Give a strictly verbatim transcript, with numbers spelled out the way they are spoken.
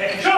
Hey, go!